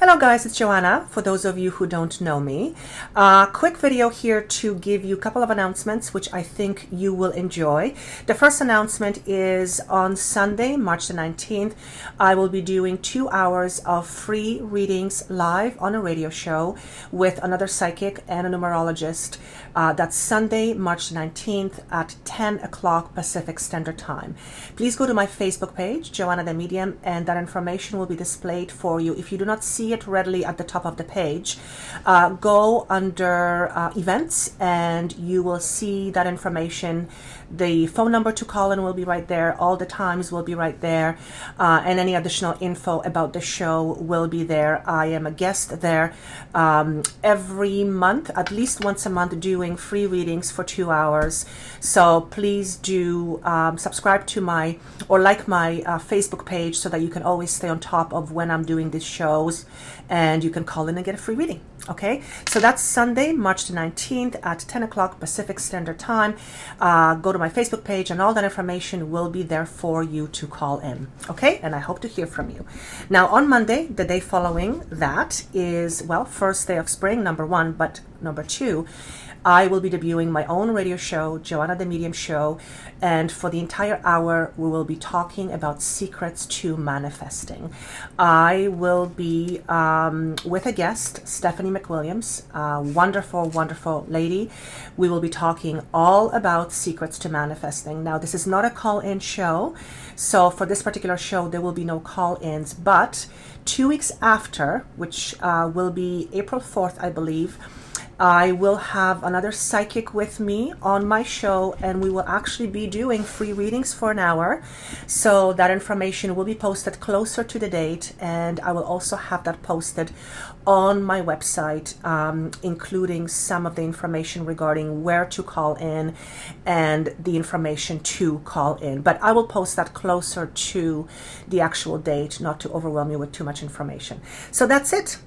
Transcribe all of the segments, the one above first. Hello guys, it's Joanna. For those of you who don't know me, quick video here to give you a couple of announcements which I think you will enjoy. The first announcement is on Sunday, March the 19th, I will be doing 2 hours of free readings live on a radio show with another psychic and a numerologist. That's Sunday, March the 19th at 10 o'clock Pacific Standard Time. Please go to my Facebook page, Joanna the Medium, and that information will be displayed for you. If you do not see it readily at the top of the page, go under events and you will see that information. The phone number to call in will be right there, all the times will be right there, and any additional info about the show will be there. I am a guest there every month, at least once a month, doing free readings for 2 hours. So please do subscribe to my or like my Facebook page so that you can always stay on top of when I'm doing these shows, and you can call in and get a free reading. Okay, so that's Sunday, March the 19th at 10 o'clock Pacific Standard Time. Go to my Facebook page and all that information will be there for you to call in. Okay, and I hope to hear from you. Now on Monday, the day following that is, well, first day of spring, number one, but number two, I will be debuting my own radio show, Joanna the Medium Show, and for the entire hour we will be talking about secrets to manifesting. I will be with a guest, Stephanie McWilliams, a wonderful lady. We will be talking all about secrets to manifesting. Now this is not a call-in show, so for this particular show there will be no call-ins, but 2 weeks after, which will be April 4th, I believe, I will have another psychic with me on my show, and we will actually be doing free readings for an hour. So that information will be posted closer to the date, and I will also have that posted on my website, including some of the information regarding where to call in and the information to call in. But I will post that closer to the actual date, not to overwhelm you with too much information. So that's it.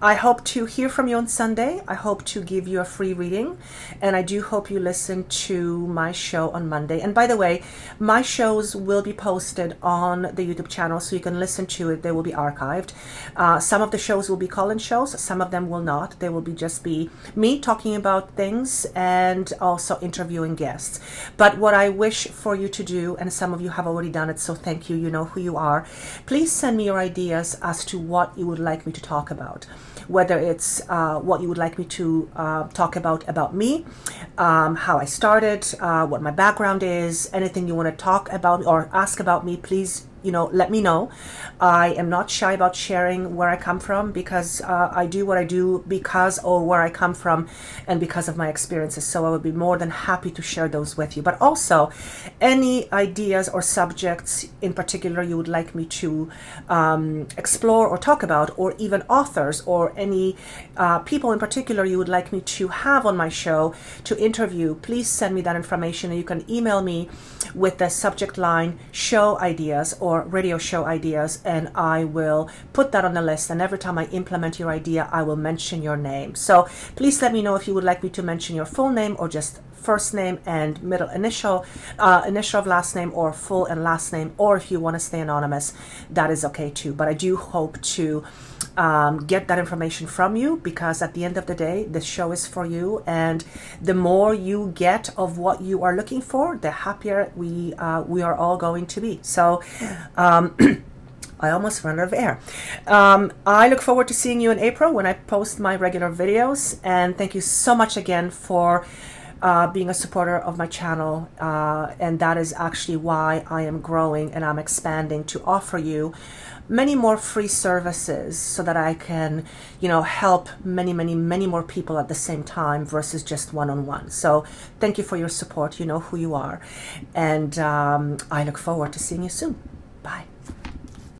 I hope to hear from you on Sunday. I hope to give you a free reading, and I do hope you listen to my show on Monday. And by the way, my shows will be posted on the YouTube channel, so you can listen to it. They will be archived. Some of the shows will be call-in shows, some of them will not. They will be just be me talking about things and also interviewing guests. But what I wish for you to do, and some of you have already done it, so thank you, you know who you are. Please send me your ideas as to what you would like me to talk about. Whether it's what you would like me to talk about me, how I started, what my background is, anything you want to talk about or ask about me, please, you know, let me know. I am not shy about sharing where I come from, because I do what I do because of where I come from and because of my experiences. So I would be more than happy to share those with you. But also, any ideas or subjects in particular you would like me to explore or talk about, or even authors or any people in particular you would like me to have on my show to interview, please send me that information. You can email me with the subject line show ideas or radio show ideas, and I will put that on the list, and every time I implement your idea I will mention your name. So please let me know if you would like me to mention your full name or just first name and middle initial, initial of last name, or full and last name, or if you want to stay anonymous, that is okay too. But I do hope to get that information from you, because at the end of the day the show is for you, and the more you get of what you are looking for, the happier we are all going to be. So I almost ran out of air. I look forward to seeing you in April when I post my regular videos, and thank you so much again for being a supporter of my channel, and that is actually why I am growing and I'm expanding, to offer you many more free services so that I can, you know, help many more people at the same time versus just one-on-one. So thank you for your support. You know who you are, and I look forward to seeing you soon.